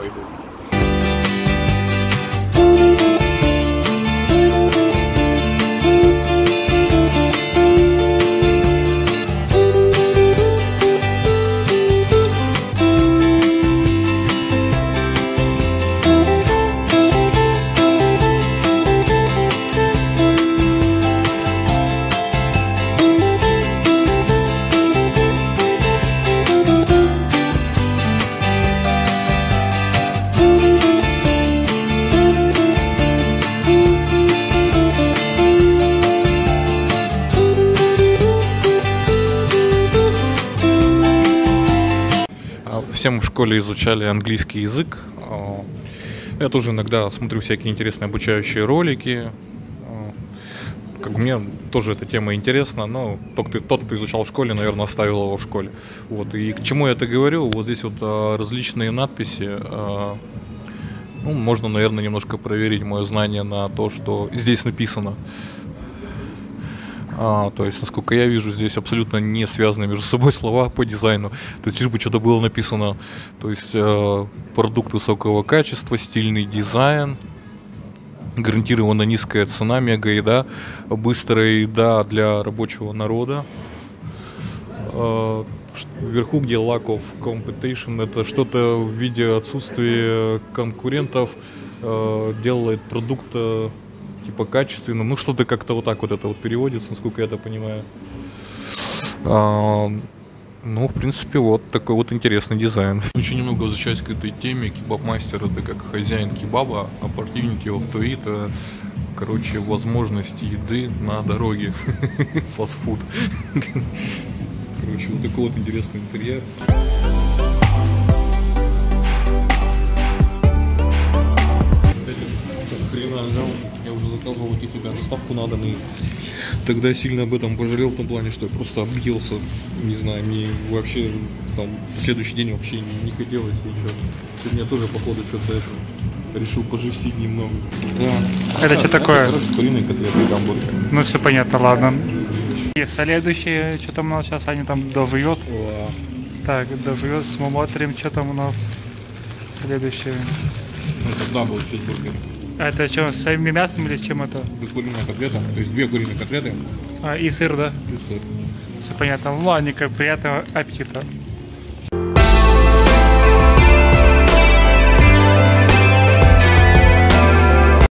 пойду. Все мы в школе изучали английский язык. Я тоже иногда смотрю всякие интересные обучающие ролики. Как бы мне тоже эта тема интересна, но тот, кто изучал в школе, наверное, оставил его в школе. Вот. И к чему я это говорю? Вот здесь вот различные надписи. Ну, можно, наверное, немножко проверить мое знание на то, что здесь написано. То есть, насколько я вижу, здесь абсолютно не связаны между собой слова по дизайну. То есть, лишь бы что-то было написано. То есть, продукт высокого качества, стильный дизайн, гарантированно низкая цена, мега-еда, быстрая еда для рабочего народа. Вверху, где lack of competition, это что-то в виде отсутствия конкурентов делает продукт... типа качественным, ну что-то как-то вот так вот это вот переводится, насколько я это понимаю. Ну, в принципе, вот такой вот интересный дизайн. Очень немного возвращаюсь к этой теме. Кебаб-мастер — это как хозяин кебаба, а opportunity of to eat — это, короче, возможности еды на дороге. Фастфуд. Короче, вот такой вот интересный интерьер. Я уже заказывал у них, ребят, доставку на дом, и тогда сильно об этом пожалел, в том плане, что я просто объелся, не знаю, мне вообще там следующий день вообще не хотелось ничего. Сегодня я тоже, походу, что-то это решил пожестить немного. Да. Это что такое? Это, короче, куриные котлеты и гамбургер. Ну все понятно, ладно. И следующее, что там у нас сейчас, Аня там дожует. Так, дожует, смотрим, что там у нас следующее. Это дабл чизбургер. А это что, с самим мясом или с чем это? Без куриного котлета, то есть две куриные котлеты. И сыр, да? И сыр. Все понятно. Ну ладно, приятного аппетита.